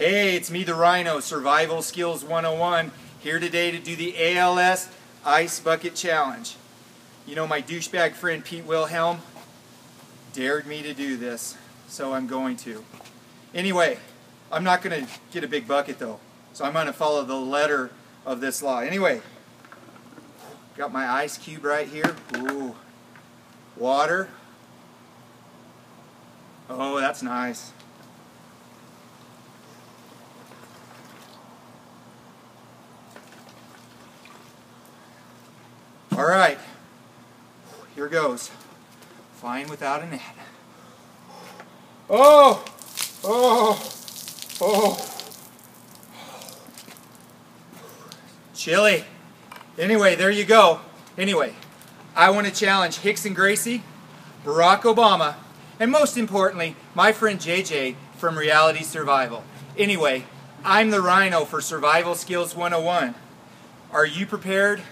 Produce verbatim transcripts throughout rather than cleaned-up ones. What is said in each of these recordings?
Hey, it's me, the Rhino, Survival Skills one oh one, here today to do the A L S Ice Bucket Challenge. You know, my douchebag friend Pete Wilhelm dared me to do this, so I'm going to. Anyway, I'm not going to get a big bucket though, so I'm going to follow the letter of this law. Anyway, got my ice cube right here. Ooh, water. Oh, that's nice. All right, here goes. Fine without an ad. Oh, oh, oh. Chilly. Anyway, there you go. Anyway, I want to challenge Hicks and Gracie, Barack Obama, and most importantly, my friend J J from Reality Survival. Anyway, I'm the Rhino for Survival Skills one oh one. Are you prepared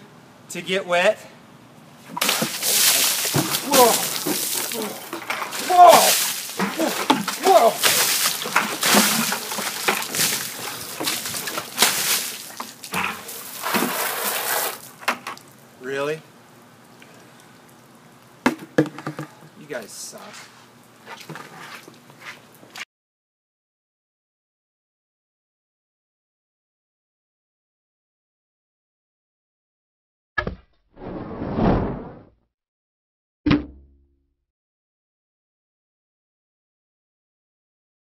to get wet? Whoa! Whoa! Whoa! Whoa! Really? You guys suck.